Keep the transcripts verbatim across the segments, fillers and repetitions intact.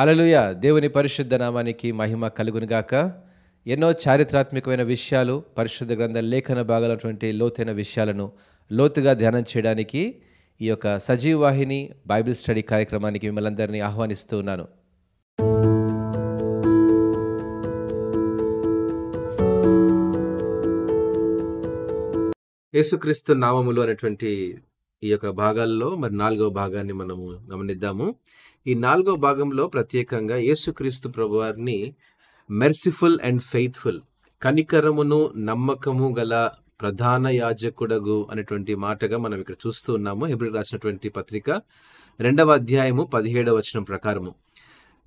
హల్లెలూయా. దేవుని పరిశుద్ధ నామానికి మహిమ కలుగును గాక. ఎన్నో చారిత్రాత్మకమైన విషయాలు పరిశుద్ధ గ్రంథ లేఖన భాగాలటువంటి లోతైన విషయాలను లోతుగా ధ్యానం చేయడానికి ఈ యొక్క సజీవ వాహిని బైబిల్ స్టడీ కార్యక్రమానికి మిమ్మల్ని అందరినీ ఆహ్వానిస్తూ ఉన్నాను. యేసుక్రీస్తు నామములు అనేటువంటి ఈ యొక్క భాగాల్లో మరి నాలుగవ భాగాన్ని మనము గమనిద్దాము. ఈ నాలుగవ భాగంలో ప్రత్యేకంగా యేసుక్రీస్తు ప్రభువారిని మెర్సిఫుల్ అండ్ ఫెయిత్ఫుల్, కనికరమును నమ్మకము గల ప్రధాన యాజకుడగు అనేటువంటి మాటగా మనం ఇక్కడ చూస్తూ ఉన్నాము. హెబ్రీ రాసినటువంటి పత్రిక రెండవ అధ్యాయము పదిహేడవ వచనం ప్రకారము,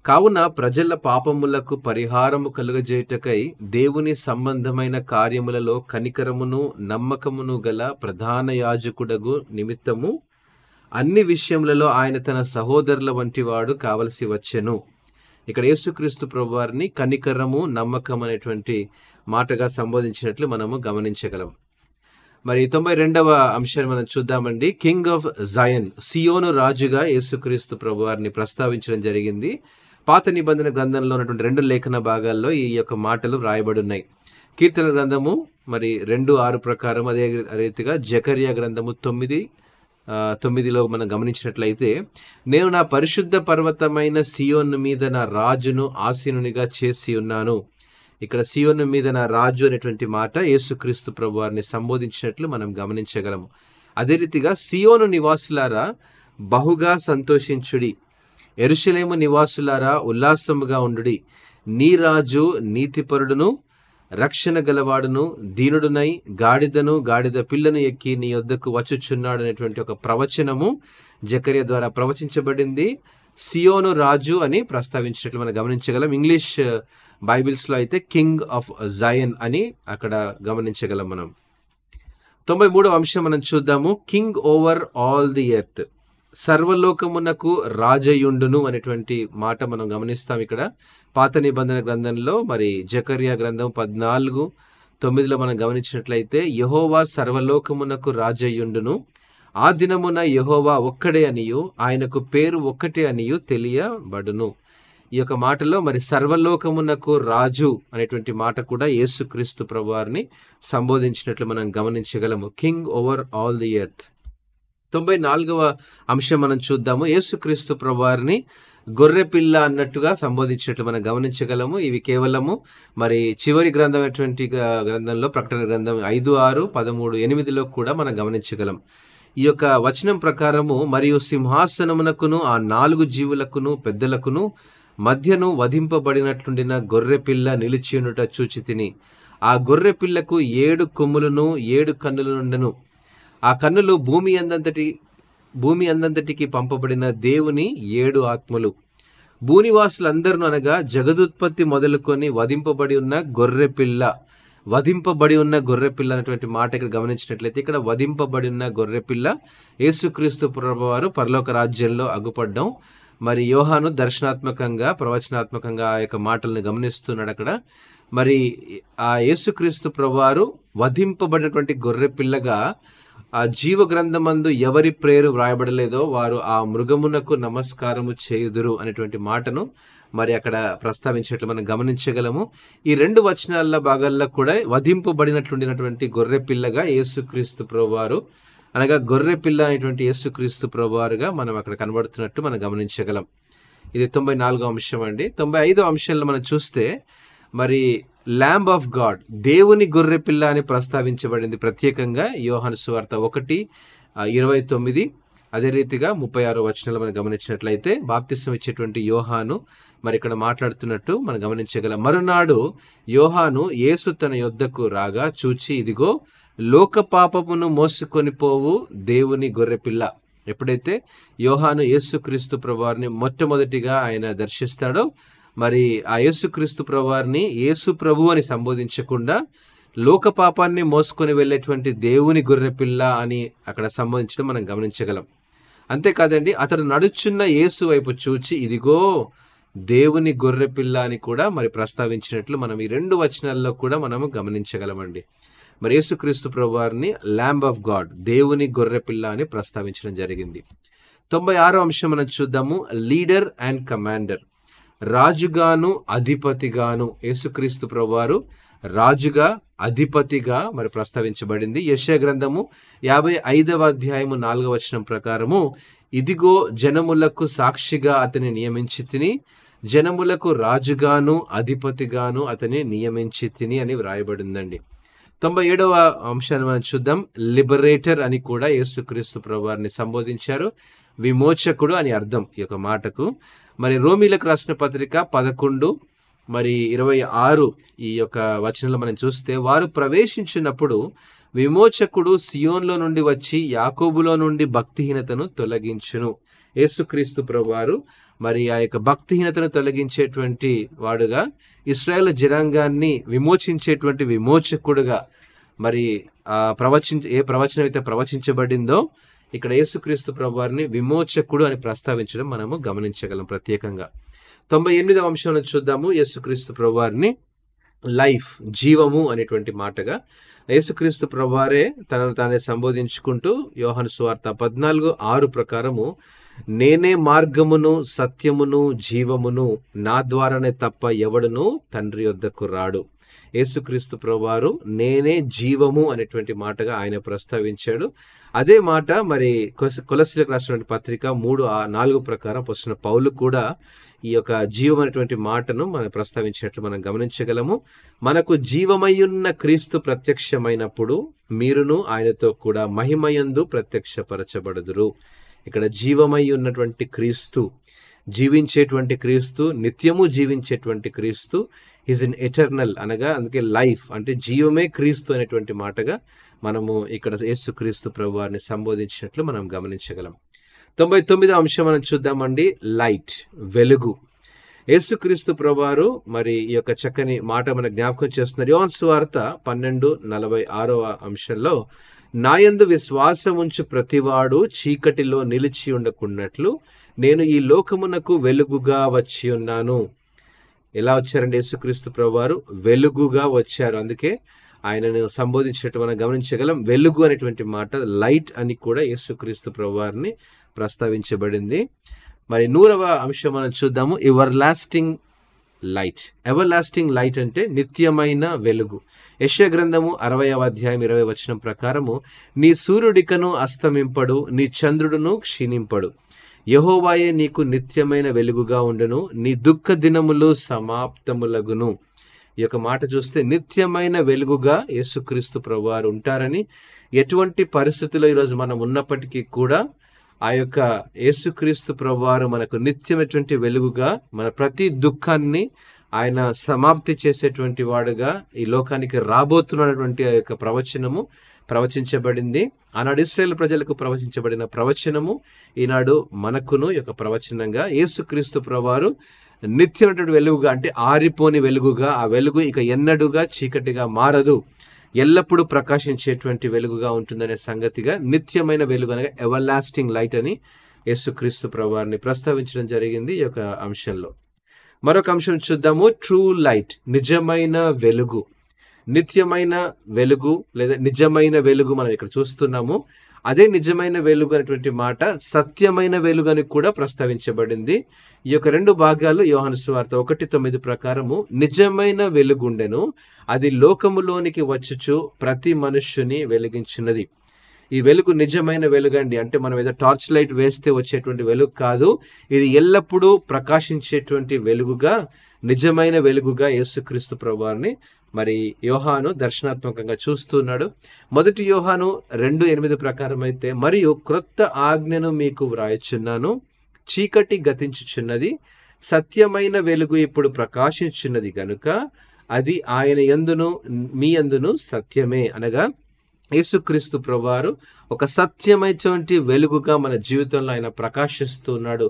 కావున ప్రజల పాపములకు పరిహారము కలుగజేయుటకై దేవుని సంబంధమైన కార్యములలో కనికరమును నమ్మకమును గల ప్రధాన యాజకుడగు నిమిత్తము అన్ని విషయములలో ఆయన తన సహోదరుల వంటి వాడు కావలసి వచ్చెను. ఇక్కడ యేసుక్రీస్తు ప్రభువారిని కనికరము నమ్మకం అనేటువంటి మాటగా సంబోధించినట్లు మనము గమనించగలం. మరి తొంభై రెండవ అంశాన్ని మనం చూద్దామండి. కింగ్ ఆఫ్ జయన్, సియోను రాజుగా యేసుక్రీస్తు ప్రభువారిని ప్రస్తావించడం జరిగింది. పాత నిబంధన గ్రంథంలో ఉన్నటువంటి రెండు లేఖన భాగాల్లో ఈ యొక్క మాటలు వ్రాయబడి ఉన్నాయి. కీర్తన గ్రంథము మరి రెండు ఆరు ప్రకారం, అదే రీతిగా జకర్యా గ్రంథము తొమ్మిది తొమ్మిదిలో మనం గమనించినట్లయితే, నేను నా పరిశుద్ధ పర్వతమైన సియోను మీద నా రాజును ఆసీనునిగా చేసి ఉన్నాను. ఇక్కడ సియోను మీద నా రాజు అనేటువంటి మాట యేసుక్రీస్తు ప్రభువారిని సంబోధించినట్లు మనం గమనించగలము. అదే రీతిగా సియోను నివాసులారా బహుగా సంతోషించుడి, యెరూషలేము నివాసులారా ఉల్లాసముగా ఉండుడి, నీ రాజు నీతిపరుడును రక్షణ గలవాడును దీనుడునై గాడిదను గాడిద పిల్లను ఎక్కి నీ యొద్దకు వచ్చుచున్నాడు అనేటువంటి ఒక ప్రవచనము జకర్యా ద్వారా ప్రవచించబడింది. సియోను రాజు అని ప్రస్తావించినట్లు మనం గమనించగలం. ఇంగ్లీష్ బైబిల్స్లో అయితే కింగ్ ఆఫ్ జయన్ అని అక్కడ గమనించగలం మనం. తొంభై మూడవ అంశం మనం చూద్దాము. King over all the earth, సర్వలోకమునకు రాజయుండును అనేటువంటి మాట మనం గమనిస్తాం. ఇక్కడ పాత నిబంధన గ్రంథంలో మరి జకర్యా గ్రంథం పద్నాలుగు తొమ్మిదిలో మనం గమనించినట్లయితే, యెహోవా సర్వలోకమునకు రాజయుండును, ఆ దినమున యెహోవా ఒక్కడే అనియు ఆయనకు పేరు ఒక్కటే అనియు తెలియబడును. ఈ యొక్క మాటలో మరి సర్వలోకమునకు రాజు అనేటువంటి మాట కూడా యేసుక్రీస్తు ప్రభువారిని సంబోధించినట్లు మనం గమనించగలము. King over all the earth. తొంభై నాలుగవ అంశం మనం చూద్దాము. యేసుక్రీస్తు ప్రభువారిని గొర్రెపిల్ల అన్నట్టుగా సంబోధించినట్లు మనం గమనించగలము. ఇవి కేవలము మరి చివరి గ్రంథం అటువంటి గ్రంథంలో ప్రకటన గ్రంథం ఐదు ఆరు పదమూడు ఎనిమిదిలో కూడా మనం గమనించగలం. ఈ యొక్క వచనం ప్రకారము, మరియు సింహాసనమునకును ఆ నాలుగు జీవులకును పెద్దలకును మధ్యను వధింపబడినట్లుండిన గొర్రెపిల్ల నిలిచియుండుట చూచి తిని, ఆ గొర్రెపిల్లకు ఏడు కొమ్ములను ఏడు కన్నులనుండెను, ఆ కన్నులు భూమి అందంతటి భూమి అందంతటికి పంపబడిన దేవుని ఏడు ఆత్మలు, భూనివాసులందరినూ అనగా జగదుత్పత్తి మొదలుకొని వధింపబడి ఉన్న గొర్రెపిల్ల వధింపబడి ఉన్న గొర్రెపిల్ల అనేటువంటి మాట ఇక్కడ గమనించినట్లయితే, ఇక్కడ వధింపబడి ఉన్న గొర్రెపిల్ల యేసుక్రీస్తు ప్రభువారు పరలోక రాజ్యంలో అగుపడ్డం. మరి యోహాను దర్శనాత్మకంగా ప్రవచనాత్మకంగా ఆ యొక్క మాటలను గమనిస్తున్నాడు అక్కడ. మరి ఆ యేసుక్రీస్తు ప్రభువారు వధింపబడినటువంటి గొర్రెపిల్లగా, ఆ జీవ గ్రంథమందు ఎవరి ప్రేరు వ్రాయబడలేదో వారు ఆ మృగమునకు నమస్కారము చేయుదురు అనేటువంటి మాటను మరి అక్కడ ప్రస్తావించేట్లు మనం గమనించగలము. ఈ రెండు వచనాల భాగాల్లో కూడా వధింపబడినట్లుండినటువంటి గొర్రెపిల్లగా యేసుక్రీస్తు ప్రభువారు అనగా గొర్రెపిల్ల అనేటువంటి యేసుక్రీస్తు ప్రభువారుగా మనం అక్కడ కనబడుతున్నట్టు మనం గమనించగలం. ఇది తొంభై నాలుగో అంశం అండి. తొంభై ఐదో అంశంలో మనం చూస్తే మరి ల్యాంబ్ ఆఫ్ గాడ్, దేవుని గొర్రెపిల్ల అని ప్రస్తావించబడింది ప్రత్యేకంగా యోహాను సువార్త ఒకటి ఇరవై తొమ్మిది అదే రీతిగా ముప్పై ఆరో వచనాలు మనం గమనించినట్లయితే, బాప్తిసం ఇచ్చేటువంటి యోహాను మరి ఇక్కడ మాట్లాడుతున్నట్టు మనం గమనించగలం. మరునాడు యోహాను యేసు తన యొద్దకు రాగా చూచి, ఇదిగో లోక పాపమును మోసుకొని పోవు దేవుని గొర్రెపిల్ల. ఎప్పుడైతే యోహాను యేసుక్రీస్తు ప్రభువారిని మొట్టమొదటిగా ఆయన దర్శిస్తాడో, మరి ఆ యేసుక్రీస్తు ప్రభువారిని యేసు ప్రభు అని సంబోధించకుండా లోక పాపాన్ని మోసుకొని వెళ్ళేటువంటి దేవుని గొర్రెపిల్ల అని అక్కడ సంబోధించడం మనం గమనించగలం. అంతేకాదండి, అతడు నడుచున్న యేసు వైపు చూచి ఇదిగో దేవుని గొర్రెపిల్ల అని కూడా మరి ప్రస్తావించినట్లు మనం ఈ రెండు వచనాల్లో కూడా మనము గమనించగలమండి. మరి యేసుక్రీస్తు ప్రభువారిని ల్యాంబ్ ఆఫ్ గాడ్, దేవుని గొర్రెపిల్ల అని ప్రస్తావించడం జరిగింది. తొంభై ఆరో అంశం మనం చూద్దాము. లీడర్ అండ్ కమాండర్, రాజుగాను అధిపతిగాను యేసుక్రీస్తు ప్రభువారు రాజుగా అధిపతిగా మరి ప్రస్తావించబడింది. యెషయా గ్రంథము యాభై ఐదవ అధ్యాయము నాలుగవ వచనం ప్రకారము, ఇదిగో జనములకు సాక్షిగా అతని నియమించితిని, జనములకు రాజుగాను అధిపతిగాను అతని నియమించితిని అని వ్రాయబడిందండి. తొంభై ఏడవ అంశాన్ని మనం చూద్దాం. లిబరేటర్ అని కూడా యేసుక్రీస్తు ప్రభువారిని సంబోధించారు. విమోచకుడు అని అర్థం ఈ యొక్క మాటకు. మరి రోమీలకు రాసిన పత్రిక పదకొండు మరి ఇరవై ఆరు ఈ యొక్క వచనంలో మనం చూస్తే, వారు ప్రవేశించినప్పుడు విమోచకుడు సియోన్లో నుండి వచ్చి యాకోబులో నుండి భక్తిహీనతను తొలగించును. యేసుక్రీస్తు ప్రభువారు మరి ఆ యొక్క భక్తిహీనతను తొలగించేటువంటి వాడుగా, ఇశ్రాయేల్ జనాంగాన్ని విమోచించేటువంటి విమోచకుడుగా మరి ఆ ప్రవచించ ఏ ప్రవచనం అయితే ప్రవచించబడిందో ఇక్కడ యేసుక్రీస్తు ప్రభువారిని విమోచకుడు అని ప్రస్తావించడం మనము గమనించగలం. ప్రత్యేకంగా తొంభై ఎనిమిదవ అంశంలో చూద్దాము. యేసుక్రీస్తు ప్రభువారిని లైఫ్, జీవము అనేటువంటి మాటగా యేసుక్రీస్తు ప్రభువారే తనను తానే సంబోధించుకుంటూ యోహాను సువార్త పద్నాలుగు ఆరు ప్రకారము, నేనే మార్గమును సత్యమును జీవమును, నా ద్వారానే తప్ప ఎవడును తండ్రి యొద్దకు రాడు. యేసుక్రీస్తు ప్రభువారు నేనే జీవము అనేటువంటి మాటగా ఆయన ప్రస్తావించాడు. అదే మాట మరి కొలస్సీలకు రాసినటువంటి పత్రిక మూడు ఆ నాలుగు ప్రకారం వస్తున్న పౌలు కూడా ఈ యొక్క జీవం అనేటువంటి మాటను మనం ప్రస్తావించినట్లు మనం గమనించగలము. మనకు జీవమయ్యున్న క్రీస్తు ప్రత్యక్షమైనప్పుడు మీరును ఆయనతో కూడా మహిమయందు ప్రత్యక్షపరచబడుదురు. ఇక్కడ జీవమై ఉన్నటువంటి క్రీస్తు, జీవించేటువంటి క్రీస్తు, నిత్యము జీవించేటువంటి క్రీస్తు, ఈజ్ ఇన్ ఎటర్నల్ అనగా అందుకే లైఫ్ అంటే జీవమే క్రీస్తు అనేటువంటి మాటగా మనము ఇక్కడ యేసుక్రీస్తు ప్రభువారిని సంబోధించినట్లు మనం గమనించగలం. తొంభై తొమ్మిదో అంశం మనం చూద్దామండి. లైట్, వెలుగు. యేసుక్రీస్తు ప్రభువారు మరి ఈ యొక్క చక్కని మాట మన జ్ఞాపకం చేస్తున్నారు. యోహాను సువార్త పన్నెండు నలభై ఆరవ అంశంలో, నాయందు విశ్వాసముంచు ప్రతివాడు చీకటిలో నిలిచి ఉండకున్నట్లు నేను ఈ లోకమునకు వెలుగుగా వచ్చి ఉన్నాను. ఎలా వచ్చారండి యేసుక్రీస్తు ప్రభువారు? వెలుగుగా వచ్చారు. అందుకే ఆయనను సంబోధించడం మనం గమనించగలం. వెలుగు అనేటువంటి మాట లైట్ అని కూడా యేసుక్రీస్తు ప్రభువారిని ప్రస్తావించబడింది. మరి నూరవ అంశం మనం చూద్దాము. Everlasting light. Everlasting light అంటే నిత్యమైన వెలుగు. యెషయా గ్రంథము అరవైవ అధ్యాయం ఇరవై వచనం ప్రకారము, నీ సూర్యుడికను అస్తమింపడు, నీ చంద్రుడును క్షీణింపడు, యెహోవాయే నీకు నిత్యమైన వెలుగుగా ఉండును, నీ దుఃఖ దినములు సమాప్తములగును. ఈ యొక్క మాట చూస్తే నిత్యమైన వెలుగుగా యేసుక్రీస్తు ప్రభువారు ఉంటారని, ఎటువంటి పరిస్థితుల్లో ఈరోజు మనం ఉన్నప్పటికీ కూడా ఆ యొక్క యేసుక్రీస్తు ప్రభువారు మనకు నిత్యమైనటువంటి వెలుగుగా మన ప్రతి దుఃఖాన్ని ఆయన సమాప్తి చేసేటువంటి వాడుగా ఈ లోకానికి రాబోతున్నటువంటి ఆ యొక్క ప్రవచనము ప్రవచించబడింది. ఆనాడు ఇశ్రాయేలు ప్రజలకు ప్రవచించబడిన ప్రవచనము ఈనాడు మనకును యొక్క ప్రవచనంగా యేసుక్రీస్తు ప్రభువారు నిత్యమైనటువంటి వెలుగుగా అంటే ఆరిపోని వెలుగుగా, ఆ వెలుగు ఇక ఎన్నడూగా చీకటిగా మారదు, ఎల్లప్పుడూ ప్రకాశించేటువంటి వెలుగుగా ఉంటుందనే సంగతిగా నిత్యమైన వెలుగు అనగా ఎవర్ లాస్టింగ్ లైట్ అని యేసుక్రీస్తు ప్రభువారిని ప్రస్తావించడం జరిగింది ఈ యొక్క అంశంలో. మరొక అంశం చూద్దాము. ట్రూ లైట్, నిజమైన వెలుగు. నిత్యమైన వెలుగు లేదా నిజమైన వెలుగు మనం ఇక్కడ చూస్తున్నాము. అదే నిజమైన వెలుగు అనేటువంటి మాట సత్యమైన వెలుగు అని కూడా ప్రస్తావించబడింది. ఈ యొక్క రెండు భాగాలు యోహాను సువార్త ఒకటి తొమ్మిది ప్రకారము, నిజమైన వెలుగుండెను, అది లోకములోనికి వచ్చుచు ప్రతి మనుష్యుని వెలిగించినది. ఈ వెలుగు నిజమైన వెలుగండి. అంటే మనం ఏదో టార్చ్ లైట్ వేస్తే వచ్చేటువంటి వెలుగు కాదు, ఇది ఎల్లప్పుడూ ప్రకాశించేటువంటి వెలుగుగా, నిజమైన వెలుగుగా యేసుక్రీస్తు ప్రభువారిని మరి యోహాను దర్శనాత్మకంగా చూస్తున్నాడు. మొదటి యోహాను రెండు ఎనిమిది ప్రకారం అయితే, మరియు క్రొత్త ఆజ్ఞను మీకు వ్రాయచున్నాను, చీకటి గతించుచున్నది, సత్యమైన వెలుగు ఇప్పుడు ప్రకాశించున్నది గనుక అది ఆయన యందును మీ యందును సత్యమే. అనగా యేసుక్రీస్తు ప్రభువారు ఒక సత్యమైనటువంటి వెలుగుగా మన జీవితంలో ఆయన ప్రకాశిస్తున్నాడు.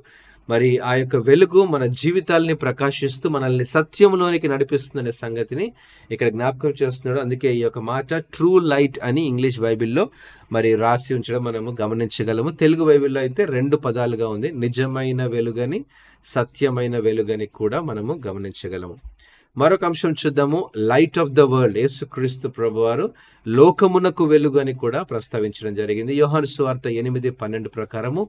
మరి ఆ యొక్క వెలుగు మన జీవితాలని ప్రకాశిస్తూ మనల్ని సత్యంలోనికి నడిపిస్తుందనే సంగతిని ఇక్కడ జ్ఞాపకం చేస్తున్నాడు. అందుకే ఈ యొక్క మాట ట్రూ లైట్ అని ఇంగ్లీష్ బైబిల్లో మరి రాసి ఉంచడం మనము గమనించగలము. తెలుగు బైబిల్లో అయితే రెండు పదాలుగా ఉంది, నిజమైన వెలుగని, సత్యమైన వెలుగని కూడా మనము గమనించగలము. మరొక అంశం చూద్దాము. లైట్ ఆఫ్ ద వరల్డ్ యేసుక్రీస్తు ప్రభువారు లోకమునకు వెలుగు అని కూడా ప్రస్తావించడం జరిగింది. యోహాను సువార్త ఎనిమిది పన్నెండు ప్రకారము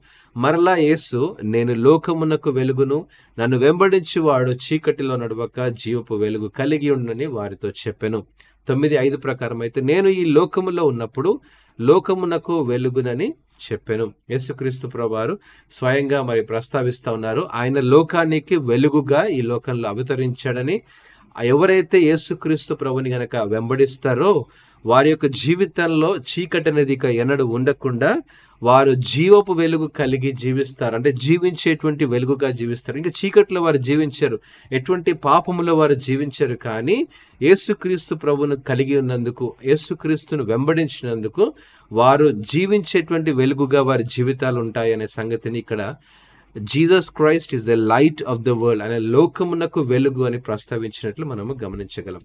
మరలా యేసు నేను లోకమునకు వెలుగును, నన్ను వెంబడించి వాడు చీకటిలో నడవక జీవపు వెలుగు కలిగి ఉండునని వారితో చెప్పెను. తొమ్మిది ఐదు ప్రకారం అయితే నేను ఈ లోకములో ఉన్నప్పుడు లోకమునకు వెలుగునని చెప్పాను. యేసుక్రీస్తు ప్రభువారు స్వయంగా మరి ప్రస్తావిస్తా ఉన్నారు. ఆయన లోకానికి వెలుగుగా ఈ లోకంలో అవతరించాడని. ఎవరైతే యేసుక్రీస్తు ప్రభుని గనక వెంబడిస్తారో వారి యొక్క జీవితంలో చీకటి అనేది ఇక ఎన్నడూ ఉండకుండా వారు జీవపు వెలుగు కలిగి జీవిస్తారు. అంటే జీవించేటువంటి వెలుగుగా జీవిస్తారు. ఇంకా చీకట్లో వారు జీవించరు, ఎటువంటి పాపములో వారు జీవించరు. కానీ యేసుక్రీస్తు ప్రభును కలిగి ఉన్నందుకు, యేసుక్రీస్తును వెంబడించినందుకు వారు జీవించేటువంటి వెలుగుగా వారి జీవితాలు ఉంటాయి అనే సంగతిని ఇక్కడ Jesus Christ is the light of the world అనే లోకమునకు వెలుగు అని ప్రస్తావించినట్లు మనము గమనించగలం.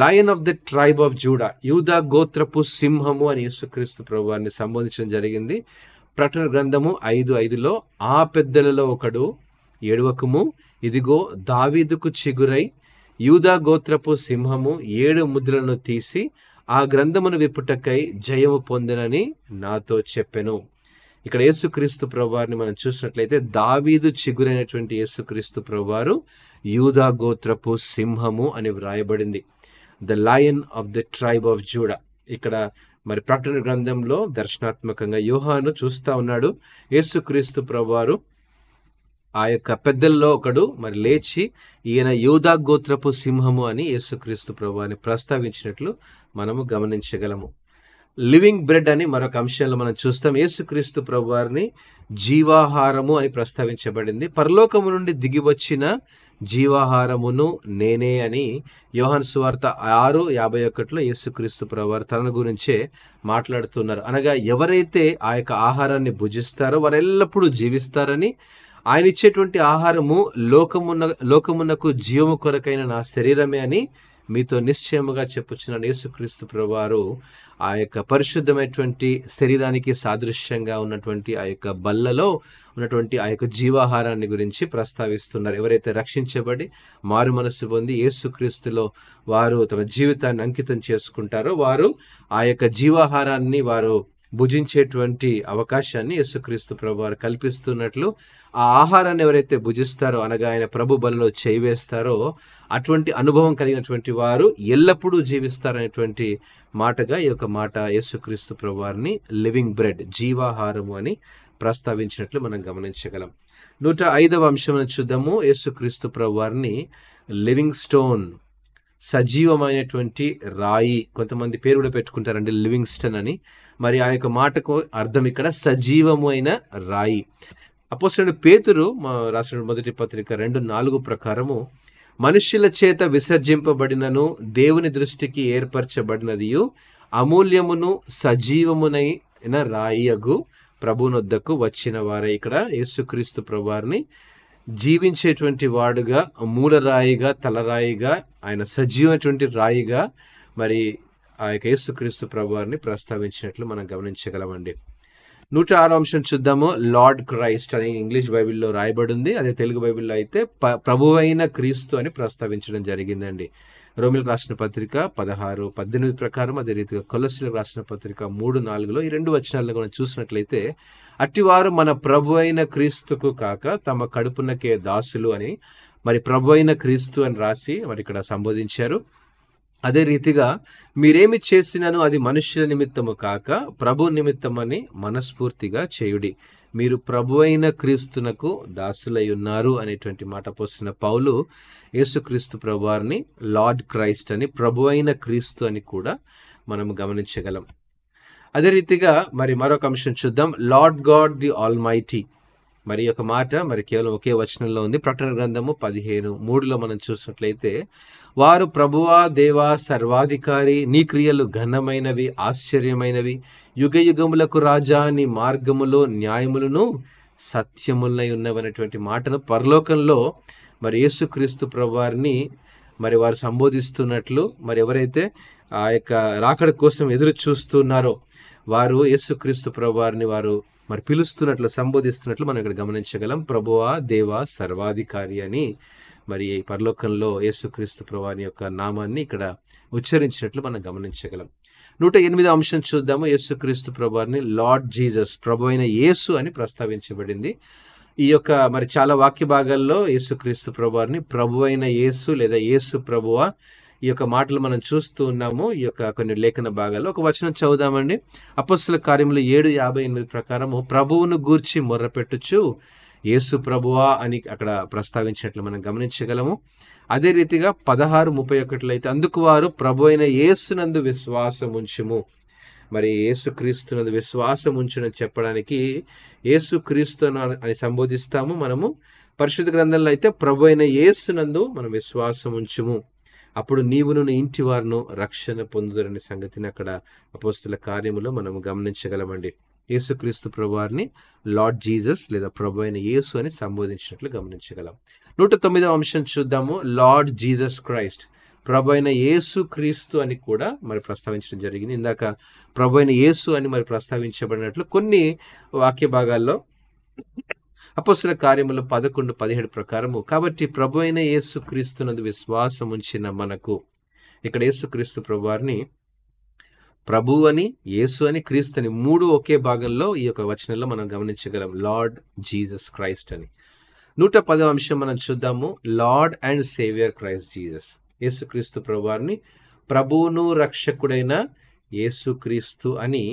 Lion of the tribe of Judah, యూదా గోత్రపు సింహము అని యేసుక్రీస్తు ప్రభువారిని సంబోధించడం జరిగింది. ప్రకటన గ్రంథము ఐదు ఐదులో ఆ పెద్దలలో ఒకడు ఏడవకము, ఇదిగో దావీదుకు చిగురై యూదా గోత్రపు సింహము ఏడు ముద్రలను తీసి ఆ గ్రంథమును విప్పుటకై జయము పొందెనని నాతో చెప్పెను. ఇక్కడ యేసుక్రీస్తు ప్రభువారిని మనం చూసినట్లయితే దావీదు చిగురైనటువంటి యేసుక్రీస్తు ప్రభువారు యూదా గోత్రపు సింహము అని వ్రాయబడింది. The lion of the tribe of Judah. ఇక్కడ మరి ప్రకటన గ్రంథంలో దర్శనాత్మకంగా యోహాను చూస్తా ఉన్నాడు. యేసుక్రీస్తు ప్రభువారు ఆ యొక్క పెద్దల్లో ఒకడు మరి లేచి ఈయన యూదా గోత్రపు సింహము అని యేసుక్రీస్తు ప్రభువారిని ప్రస్తావించినట్లు మనము గమనించగలము. లివింగ్ బ్రెడ్ అని మరొక అంశంలో మనం చూస్తాం. యేసుక్రీస్తు ప్రభువారిని జీవాహారము అని ప్రస్తావించబడింది. పరలోకము నుండి దిగివచ్చిన జీవాహారమును నేనే అని యోహాను సువార్త ఆరు యాభై ఒకటిలో యేసుక్రీస్తు ప్రభువారు తన గురించే మాట్లాడుతున్నారు. అనగా ఎవరైతే ఆ యొక్క ఆహారాన్ని భుజిస్తారో వారు ఎల్లప్పుడూ జీవిస్తారని, ఆయన ఇచ్చేటువంటి ఆహారము లోకమున లోకమునకు జీవము కొరకైన నా శరీరమే అని మీతో నిశ్చయముగా చెప్పుచున్న యేసుక్రీస్తు ప్రభువారు ఆ యొక్క పరిశుద్ధమైనటువంటి శరీరానికి సాదృశ్యంగా ఉన్నటువంటి ఆ యొక్క బల్లలో ఉన్నటువంటి ఆ యొక్క జీవాహారాన్ని గురించి ప్రస్తావిస్తున్నారు. ఎవరైతే రక్షించబడి మారు మనస్సు పొంది యేసుక్రీస్తులో వారు తమ జీవితాన్ని అంకితం చేసుకుంటారో వారు ఆ యొక్క జీవాహారాన్ని వారు భుజించేటువంటి అవకాశాన్ని యేసుక్రీస్తు ప్రభువారు కల్పిస్తున్నట్లు, ఆ ఆహారాన్ని ఎవరైతే భుజిస్తారో అనగా ఆయన ప్రభు బలలో చేయివేస్తారో అటువంటి అనుభవం కలిగినటువంటి వారు ఎల్లప్పుడూ జీవిస్తారనేటువంటి మాటగా ఈ యొక్క మాట యేసుక్రీస్తు ప్రభువారిని లివింగ్ బ్రెడ్ జీవాహారము అని ప్రస్తావించినట్లు మనం గమనించగలం. నూట ఐదవ అంశం చూద్దాము. యేసుక్రీస్తు ప్రభువారిని లివింగ్ స్టోన్, సజీవమైనటువంటి రాయి. కొంతమంది పేరు కూడా పెట్టుకుంటారండి లివింగ్ స్టోన్ అని. మరి ఆ యొక్క మాటకు అర్థం ఇక్కడ సజీవమైన రాయి. అపోస్తలుడు పేతురు రాసిన మొదటి పత్రిక రెండు నాలుగు ప్రకారము మనుష్యుల చేత విసర్జింపబడినను దేవుని దృష్టికి ఏర్పరచబడినదియు అమూల్యమును సజీవమునైన రాయియగు ప్రభునొద్దకు వచ్చిన వారే. ఇక్కడ యేసుక్రీస్తు ప్రభువారిని జీవించేటువంటి వాడుగా, మూలరాయిగా, తలరాయిగా, ఆయన సజీవమైనటువంటి రాయిగా మరి ఆ యొక్క యేసుక్రీస్తు ప్రభువారిని ప్రస్తావించినట్లు మనం గమనించగలమండి. నూట ఆరో అంశం చూద్దాము. లార్డ్ క్రైస్ట్ అని ఇంగ్లీష్ బైబిల్లో రాయబడింది. అదే తెలుగు బైబిల్లో అయితే ప ప్రభువైన క్రీస్తు అని ప్రస్తావించడం జరిగిందండి. రోమిలకు రాసిన పత్రిక పదహారు పద్దెనిమిది ప్రకారం, అదే రీతిగా కొలస్సీలకు రాసిన పత్రిక మూడు నాలుగులో ఈ రెండు వచనాల్లో మనం చూసినట్లయితే అట్టివారు మన ప్రభు అయిన క్రీస్తుకు కాక తమ కడుపునకే దాసులు అని మరి ప్రభు అయిన క్రీస్తు అని రాసి మరి ఇక్కడ సంబోధించారు. అదే రీతిగా మీరేమి చేసినాను అది మనుష్యుల నిమిత్తము కాక ప్రభు నిమిత్తమని మనస్ఫూర్తిగా చేయుడి, మీరు ప్రభు అయిన క్రీస్తునకు దాసులై ఉన్నారు అనేటువంటి మాట పోసిన పౌలు యేసుక్రీస్తు ప్రభువారిని లార్డ్ క్రైస్ట్ అని, ప్రభు అయిన క్రీస్తు అని కూడా మనం గమనించగలం. అదే రీతిగా మరి మరొక అంశం చూద్దాం. లార్డ్ గాడ్ ది ఆల్మైటీ మరి ఒక మాట మరి కేవలం ఒకే వచనంలో ఉంది. ప్రకటన గ్రంథము పదిహేను మూడులో మనం చూసినట్లయితే వారు ప్రభువా దేవా సర్వాధికారి, నీ క్రియలు ఘనమైనవి ఆశ్చర్యమైనవి, యుగ యుగములకు రాజా నీ మార్గములో న్యాయములను సత్యములై ఉన్నవనేటువంటి మాటను పరలోకంలో మరి యేసుక్రీస్తు ప్రభువారిని మరి వారు సంబోధిస్తున్నట్లు, మరి ఎవరైతే ఆ యొక్క రాకడ కోసం ఎదురు చూస్తున్నారో వారు యేసుక్రీస్తు ప్రభువారిని వారు మరి పిలుస్తున్నట్లు సంబోధిస్తున్నట్లు మనం ఇక్కడ గమనించగలం. ప్రభువా దేవా సర్వాధికారి అని మరి పరలోకంలో యేసుక్రీస్తు ప్రభువాని యొక్క నామాన్ని ఇక్కడ ఉచ్చరించినట్లు మనం గమనించగలం. నూట ఎనిమిది అంశం చూద్దాము. యేసుక్రీస్తు ప్రభువాని లార్డ్ జీసస్, ప్రభు అయిన యేసు అని ప్రస్తావించబడింది. ఈ యొక్క మరి చాలా వాక్య భాగాల్లో యేసుక్రీస్తు ప్రభువాని ప్రభు అయిన యేసు లేదా యేసు ప్రభువా ఈ యొక్క మాటలు మనం చూస్తూ ఉన్నాము. ఈ యొక్క కొన్ని లేఖన భాగాల్లో ఒక వచనం చదువుదామండి. అపొస్తలుల కార్యములు ఏడు యాభై ఎనిమిది ప్రకారము ప్రభువును గూర్చి మొర్రపెట్టుచు యేసు ప్రభువా అని అక్కడ ప్రస్తావించినట్లు మనం గమనించగలము. అదే రీతిగా పదహారు ముప్పై ఒకటిలో అయితే అందుకు వారు ప్రభు అయిన యేసునందు విశ్వాసం ఉంచుము, మరి యేసుక్రీస్తునందు విశ్వాసం ఉంచును చెప్పడానికి యేసుక్రీస్తును అని సంబోధిస్తాము మనము. పరిశుద్ధ గ్రంథంలో అయితే ప్రభు అయిన యేసునందు మనం విశ్వాసం ఉంచుము, అప్పుడు నీవును నీ ఇంటి వారును రక్షణ పొందుదరని సంగతిని అక్కడ అపొస్తలుల కార్యములో మనము గమనించగలమండి. యేసుక్రీస్తు ప్రభువారిని లార్డ్ జీసస్ లేదా ప్రభు అయిన యేసు అని సంబోధించినట్లు గమనించగలం. నూట తొమ్మిదవ అంశం చూద్దాము. లార్డ్ జీసస్ క్రైస్ట్, ప్రభు అయిన యేసు క్రీస్తు అని కూడా మరి ప్రస్తావించడం జరిగింది. ఇందాక ప్రభు అయిన యేసు అని మరి ప్రస్తావించబడినట్లు కొన్ని వాక్య భాగాల్లో అపొస్తలుల కార్యములు పదకొండు పదిహేడు ప్రకారము కాబట్టి ప్రభు అయిన యేసు క్రీస్తునందు విశ్వాసం ఉంచిన మనకు, ఇక్కడ యేసుక్రీస్తు ప్రభువారిని ప్రభు అని యేసు అని క్రీస్తు అని మూడు ఒకే భాగంలో ఈ యొక్క వచనంలో మనం గమనించగలం. లార్డ్ జీసస్ క్రైస్ట్ అని. నూట పదవ అంశం మనం చూద్దాము. Lord and saviour Christ Jesus, యేసుక్రీస్తు ప్రభువారిని ప్రభువును రక్షకుడైన యేసుక్రీస్తు అని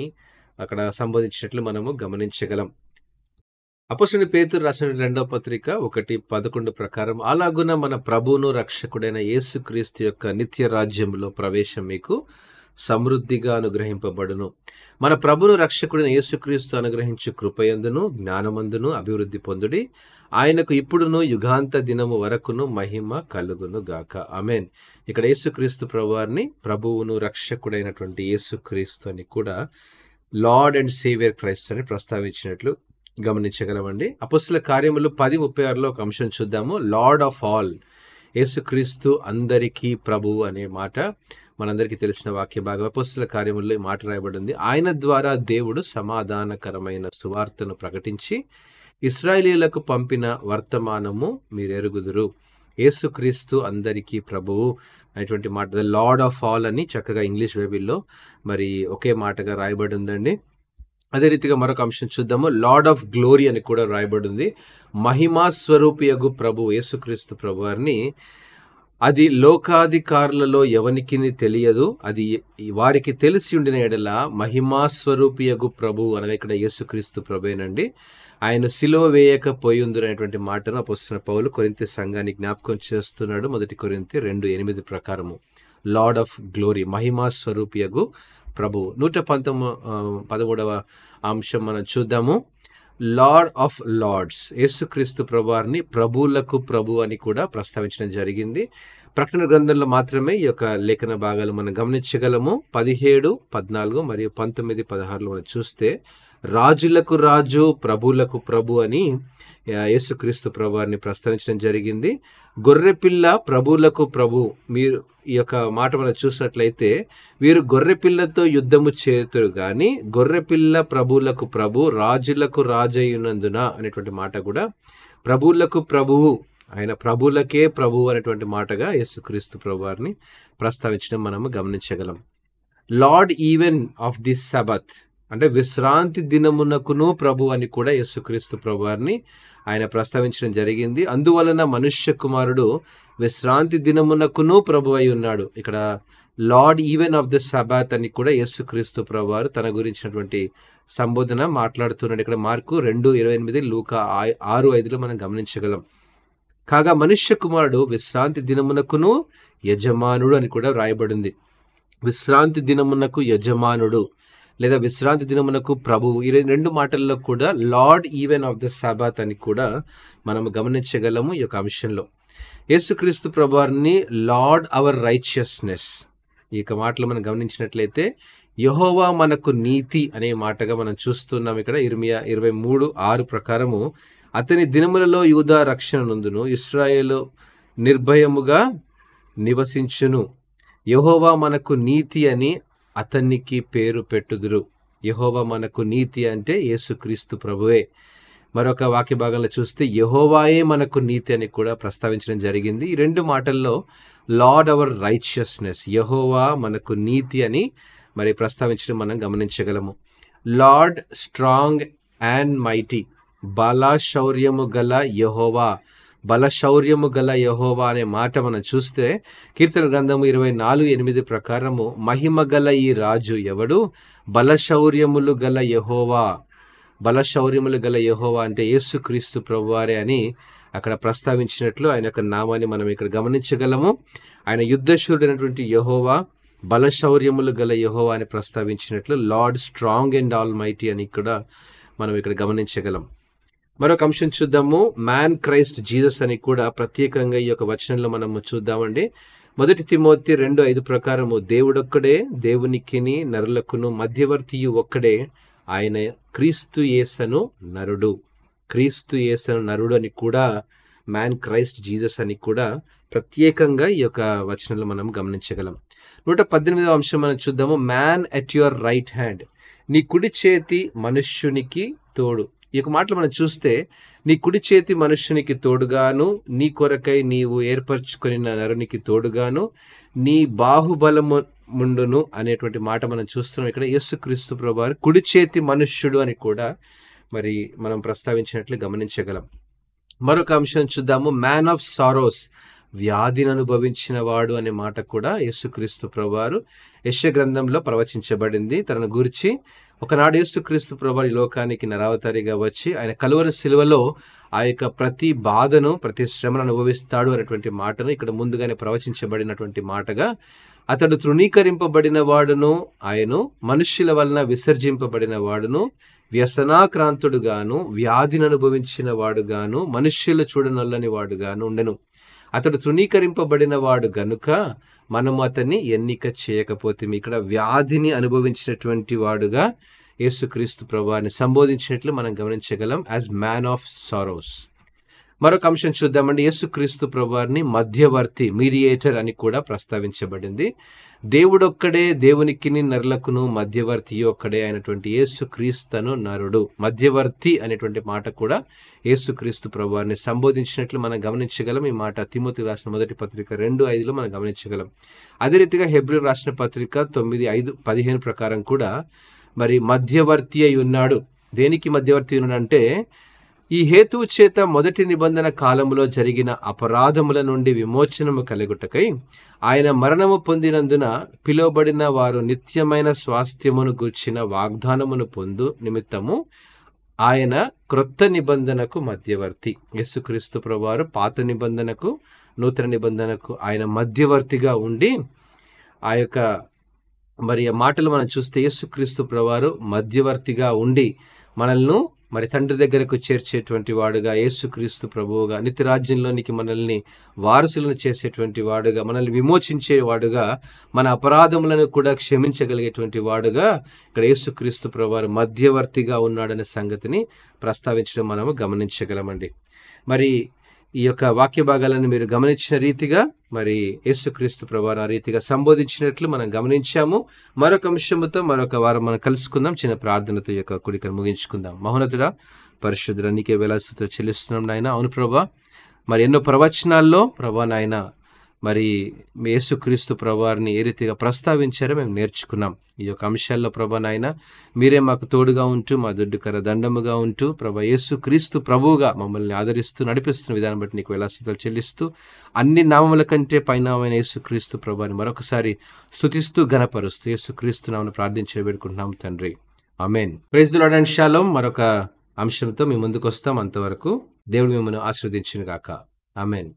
అక్కడ సంబోధించినట్లు మనము గమనించగలం. అపొస్తలుని పేతురు రాసిన రెండవ పత్రిక ఒకటి పదకొండు ప్రకారం అలాగున మన ప్రభువును రక్షకుడైన యేసుక్రీస్తు యొక్క నిత్య రాజ్యంలో ప్రవేశం మీకు సమృద్ధిగా అనుగ్రహింపబడును. మన ప్రభును రక్షకుడైన యేసుక్రీస్తు అనుగ్రహించు కృపయందును జ్ఞానమందును అభివృద్ధి పొందుడి. ఆయనకు ఇప్పుడును యుగాంత దినము వరకును మహిమ కలుగును గాక. ఆమెన్. ఇక్కడ యేసుక్రీస్తు ప్రభువారిని ప్రభువును రక్షకుడైనటువంటి యేసుక్రీస్తు అని కూడా లార్డ్ అండ్ సేవియర్ క్రైస్ట్ అని ప్రస్తావించినట్లు గమనించగలమండి. అపొస్తలుల కార్యములు పది ముప్పై ఆరులో ఒక అంశం చూద్దాము. లార్డ్ ఆఫ్ ఆల్, యేసుక్రీస్తు అందరికీ ప్రభువు అనే మాట మనందరికీ తెలిసిన వాక్య భాగం. అపొస్తలుల కార్యముల్లో ఈ మాట రాయబడింది. ఆయన ద్వారా దేవుడు సమాధానకరమైన సువార్తను ప్రకటించి ఇశ్రాయేలీయులకు పంపిన వర్తమానము మీరెరుగుదురు. యేసుక్రీస్తు అందరికీ ప్రభువు అనేటువంటి మాట ద లార్డ్ ఆఫ్ ఆల్ అని చక్కగా ఇంగ్లీష్ బైబిల్లో మరి ఒకే మాటగా రాయబడి ఉందండి. అదే రీతిగా మరొక అంశం చూద్దాము. లార్డ్ ఆఫ్ గ్లోరీ అని కూడా రాయబడింది. మహిమా స్వరూపియగు ప్రభు యేసుక్రీస్తు ప్రభువారిని అది లోకాధికారులలో ఎవరికి తెలియదు, అది వారికి తెలిసి ఉండిన ఎడల మహిమాస్వరూపియగు ప్రభు అనగా ఇక్కడ యేసుక్రీస్తు ప్రభువేనండి. ఆయన సిలువ వేయకపోయిందురు అనేటువంటి మాటను అపొస్తలుడైన పౌలు కొరింథీ సంఘాన్ని జ్ఞాపకం చేస్తున్నాడు. మొదటి కొరింథీ రెండు ఎనిమిది ప్రకారము లార్డ్ ఆఫ్ గ్లోరీ, మహిమాస్వరూపియగు ప్రభు. నూట పంతొమ్మిది పదమూడవ అంశం మనం చూద్దాము. లార్డ్ ఆఫ్ లార్డ్స్, యేసుక్రీస్తు ప్రభువారిని ప్రభువులకు ప్రభు అని కూడా ప్రస్తావించడం జరిగింది. ప్రకటన గ్రంథంలో మాత్రమే ఈ యొక్క లేఖన భాగాలు మనం గమనించగలము. పదిహేడు పద్నాలుగు మరియు పంతొమ్మిది పదహారులో మనం చూస్తే రాజులకు రాజు ప్రభువులకు ప్రభు అని యేసుక్రీస్తు ప్రభువారిని ప్రస్తావించడం జరిగింది. గొర్రెపిల్ల ప్రభువులకు ప్రభు, మీరు ఈ యొక్క మాట మనం చూసినట్లయితే వీరు గొర్రెపిల్లతో యుద్ధము చేతురు కానీ గొర్రెపిల్ల ప్రభువులకు ప్రభు రాజులకు రాజు అయినందున అనేటువంటి మాట కూడా ప్రభువులకు ప్రభువు ఆయన ప్రభువులకే ప్రభువు అనేటువంటి మాటగా యేసుక్రీస్తు ప్రభువారిని ప్రస్తావించడం మనము గమనించగలం. Lord even of the Sabbath అంటే విశ్రాంతి దినమునకును ప్రభు అని కూడా యేసుక్రీస్తు ప్రభువారిని ఆయన ప్రస్తావించడం జరిగింది. అందువలన మనుష్య కుమారుడు విశ్రాంతి దినమునకును ప్రభు అయి ఉన్నాడు. ఇక్కడ lord even of the Sabbath అని కూడా యేసుక్రీస్తు ప్రభువారు తన గురించినటువంటి సంబోధన మాట్లాడుతున్నాడు. ఇక్కడ మార్కు రెండు ఇరవై ఎనిమిది లూకా ఆరు ఐదులో మనం గమనించగలం. కాగా మనుష్య కుమారుడు విశ్రాంతి దినమునకును యజమానుడు అని కూడా రాయబడింది. విశ్రాంతి దినమునకు యజమానుడు లేదా విశ్రాంతి దినమునకు ప్రభువు, ఈ రెండు మాటల్లో కూడా lord even of the Sabbath అని కూడా మనము గమనించగలము. ఈ యొక్క అంశంలో యేసుక్రీస్తు ప్రభువారిని లార్డ్ అవర్ రైచియస్నెస్, ఈ యొక్క మాటలు మనం గమనించినట్లయితే యెహోవా మనకు నీతి అనే మాటగా మనం చూస్తున్నాం. ఇక్కడ ఇర్మియా ఇరవై మూడు ఆరు ప్రకారము అతని దినములలో యూదా రక్షణ నందును, ఇశ్రాయేలు నిర్భయముగా నివసించును, యెహోవా మనకు నీతి అని అతనికి పేరు పెట్టుదురు. యెహోవా మనకు నీతి అంటే యేసుక్రీస్తు ప్రభువే. మరొక వాక్య భాగంలో చూస్తే యెహోవాయే మనకు నీతి అని కూడా ప్రస్తావించడం జరిగింది. ఈ రెండు మాటల్లో లార్డ్ అవర్ రైచియస్నెస్, యెహోవా మనకు నీతి అని మరి ప్రస్తావించడం మనం గమనించగలము. లార్డ్ స్ట్రాంగ్ అండ్ మైటీ, బలశౌర్యము గల యెహోవా, బలశౌర్యము గల యెహోవా అనే మాట మనం చూస్తే కీర్తన గ్రంథము ఇరవై నాలుగు ఎనిమిది ప్రకారము మహిమ గల ఈ రాజు ఎవడు, బలశౌర్యములు గల యెహోవా. బలశౌర్యములు గల యెహోవా అంటే యేసుక్రీస్తు ప్రభువారే అని అక్కడ ప్రస్తావించినట్లు ఆయన యొక్క నామాన్ని మనం ఇక్కడ గమనించగలము. ఆయన యుద్ధశూరుడైనటువంటి యెహోవా, బలశౌర్యములు గల యెహోవా అని ప్రస్తావించినట్లు lord strong and almighty అని కూడా మనం ఇక్కడ గమనించగలం. మరొక అంశం చూద్దాము, మ్యాన్ క్రైస్ట్ జీసస్ అని కూడా ప్రత్యేకంగా ఈ యొక్క వచనంలో మనము చూద్దామండి. మొదటి తిమోతి రెండు ఐదు ప్రకారము దేవుడొక్కడే, దేవునికిని నరులకును మధ్యవర్తియు ఒక్కడే, ఆయన క్రీస్తు యేసను నరుడు. క్రీస్తు యేసను నరుడు అని కూడా, మ్యాన్ క్రైస్ట్ జీసస్ అని కూడా ప్రత్యేకంగా ఈ యొక్క వచనంలో మనం గమనించగలం. నూట పద్దెనిమిదవ అంశం మనం చూద్దాము, man at your right hand, నీ కుడి చేతి మనుష్యునికి తోడు. ఈ యొక్క మాటలు మనం చూస్తే నీ కుడి చేతి మనుష్యునికి తోడుగాను, నీ కొరకై నీవు ఏర్పరచుకొని నరునికి తోడుగాను, నీ బాహుబలము ముండును అనేటువంటి మాట మనం చూస్తున్నాం. ఇక్కడ యేసుక్రీస్తు ప్రభువారు కుడి చేతి మనుష్యుడు అని కూడా మరి మనం ప్రస్తావించినట్లు గమనించగలం. మరొక అంశం చూద్దాము, మ్యాన్ ఆఫ్ సారోస్, వ్యాధిని అనుభవించిన వాడు అనే మాట కూడా యేసుక్రీస్తు ప్రభువారు యెషయా గ్రంథంలో ప్రవచించబడింది. తనను గురించి ఒకనాడు యేసుక్రీస్తు ప్రభువారు ఈ లోకానికి నరావతారిగా వచ్చి ఆయన కలువరి శిలువలో ఆ యొక్క ప్రతి బాధను ప్రతి శ్రమను అనుభవిస్తాడు అనేటువంటి మాటను ఇక్కడ ముందుగానే ప్రవచించబడినటువంటి మాటగా, అతడు తృణీకరింపబడిన వాడును, ఆయను మనుష్యుల వలన విసర్జింపబడిన వాడును, వ్యసనాక్రాంతుడుగాను, వ్యాధిని అనుభవించిన వాడుగాను, మనుష్యులు చూడనొల్లని వాడుగాను ఉండెను. అతడు తృణీకరింపబడిన వాడు గనుక మనము అతన్ని ఎన్నిక చేయకపోతే. ఇక్కడ వ్యాధిని అనుభవించినటువంటి వాడుగా యేసుక్రీస్తు ప్రభువారిని సంబోధించినట్లు మనం గమనించగలం, యాజ్ మ్యాన్ ఆఫ్ సారోస్. మరొక అంశం చూద్దామండి, యేసుక్రీస్తు ప్రభువారిని మధ్యవర్తి, మీడియేటర్ అని కూడా ప్రస్తావించబడింది. దేవుడొక్కడే, దేవునికిని నరులకును మధ్యవర్తి ఒక్కడే అయినటువంటి యేసుక్రీస్తును నరుడు. మధ్యవర్తి అనేటువంటి మాట కూడా యేసుక్రీస్తు ప్రభువారిని సంబోధించినట్లు మనం గమనించగలం. ఈ మాట తిమోతికి రాసిన మొదటి పత్రిక రెండు ఐదులో మనం గమనించగలం. అదే రీతిగా హెబ్రీ రాసిన పత్రిక తొమ్మిది ఐదు పదిహేను ప్రకారం కూడా మరి మధ్యవర్తి అయి ఉన్నాడు. దేనికి మధ్యవర్తి ఉన్నాడంటే, ఈ హేతువు చేత మొదటి నిబంధన కాలంలో జరిగిన అపరాధముల నుండి విమోచనము కలుగుటకై ఆయన మరణము పొందినందున పిలువబడిన వారు నిత్యమైన స్వాస్థ్యమును గూర్చిన వాగ్దానమును పొందు నిమిత్తము ఆయన క్రొత్త నిబంధనకు మధ్యవర్తి. యేసుక్రీస్తు ప్రభువారు పాత నిబంధనకు నూతన నిబంధనకు ఆయన మధ్యవర్తిగా ఉండి ఆ యొక్క మరి ఆ మాటలు మనం చూస్తే యేసుక్రీస్తు ప్రభువారు మధ్యవర్తిగా ఉండి మనల్ని మరి తండ్రి దగ్గరకు చేర్చేటువంటి వాడుగా, యేసుక్రీస్తు ప్రభువుగా, నిత్యరాజ్యంలోనికి మనల్ని వారసులను చేసేటువంటి వాడుగా, మనల్ని విమోచించేవాడుగా, మన అపరాధములను కూడా క్షమించగలిగేటువంటి వాడుగా ఇక్కడ యేసుక్రీస్తు ప్రభువారు మధ్యవర్తిగా ఉన్నాడనే సంగతిని ప్రస్తావించడం మనము గమనించగలమండి. మరి ఈ యొక్క వాక్య భాగాలను మీరు గమనించిన రీతిగా మరి యేసుక్రీస్తు ప్రభువారు ఆ రీతిగా సంబోధించినట్లు మనం గమనించాము. మరొక అంశంతో మరొక వారం మనం కలుసుకుందాం. చిన్న ప్రార్థనతో ఈ యొక్క కూడికను ముగించుకుందాం. మహోన్నతుడా, పరిశుద్ధుడా, నీకే వేలాసుతో చెల్లిస్తున్నాం నాయన. అవును ప్రభా, మరి ఎన్నో ప్రవచనాల్లో ప్రభా నాయన మరి యేసుక్రీస్తు ప్రభువారిని ఏ రీతిగా ప్రస్తావించారో మేము నేర్చుకున్నాం. ఈ యొక్క అంశాల్లో ప్రభా నాయన మీరే మాకు తోడుగా ఉంటూ, మా దుడ్డుకర దండముగా ఉంటూ ప్రభా యేసుక్రీస్తు ప్రభువుగా మమ్మల్ని ఆదరిస్తూ నడిపిస్తున్న విధానం బట్టి నీకు వేలాస్తుతులు చెల్లిస్తూ, అన్ని నామముల కంటే పైనామైన యేసుక్రీస్తు ప్రభువారిని మరొకసారి స్తుతిస్తూ ఘనపరుస్తూ యేసుక్రీస్తు నామమున ప్రార్థించి వేడుకుంటున్నాం తండ్రి. ఆమేన్. Praise the lord and shalom. మరొక అంశంతో మీ ముందుకు వస్తాం. అంతవరకు దేవుడు మిమ్మల్ని ఆశీర్వదించును గాక. ఆమేన్.